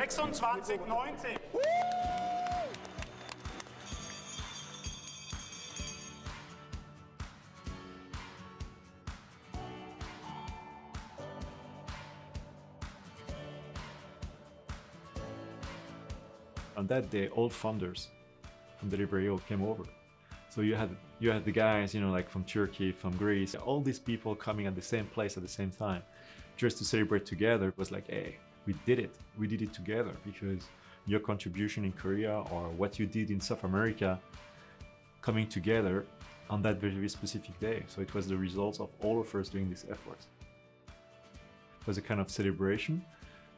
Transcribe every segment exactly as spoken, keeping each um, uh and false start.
sechsundzwanzig neunzig. On that day, all founders from Delivery Hero came over. So you had you had the guys, you know, like from Turkey, from Greece, all these people coming at the same place at the same time, just to celebrate together. It was like, hey, we did it. We did it together, because your contribution in Korea or what you did in South America, coming together on that very specific day. So it was the result of all of us doing this effort. It was a kind of celebration,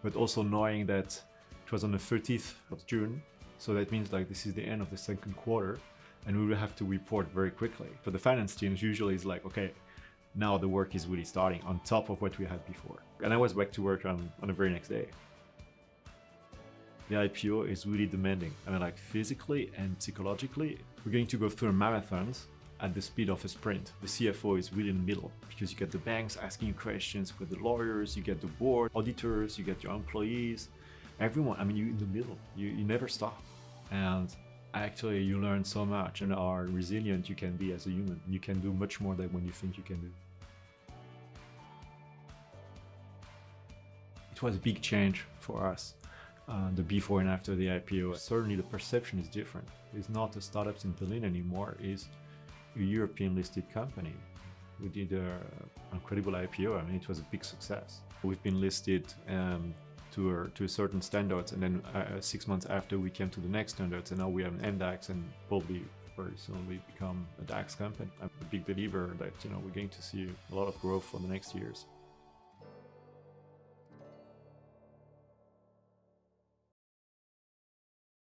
but also knowing that it was on the thirtieth of June. So that means like this is the end of the second quarter. And we will have to report very quickly. For the finance teams, usually it's like, okay, now the work is really starting on top of what we had before. And I was back to work on, on the very next day. The I P O is really demanding. I mean, like physically and psychologically, we're going to go through marathons at the speed of a sprint. The C F O is really in the middle, because you get the banks asking you questions with the lawyers, you get the board, auditors, you get your employees, everyone. I mean, you're in the middle, you, you never stop. And actually, you learn so much and how resilient you can be as a human. You can do much more than when you think you can do. It was a big change for us, uh, the before and after the I P O. Certainly the perception is different. It's not a startup in Berlin anymore, it's a European listed company. We did an incredible I P O, I mean, it was a big success. We've been listed um, To, to certain standards, and then uh, six months after we came to the next standards, and now we have an M DAX, and probably very soon we become a DAX company. I'm a big believer that, you know, we're going to see a lot of growth for the next years.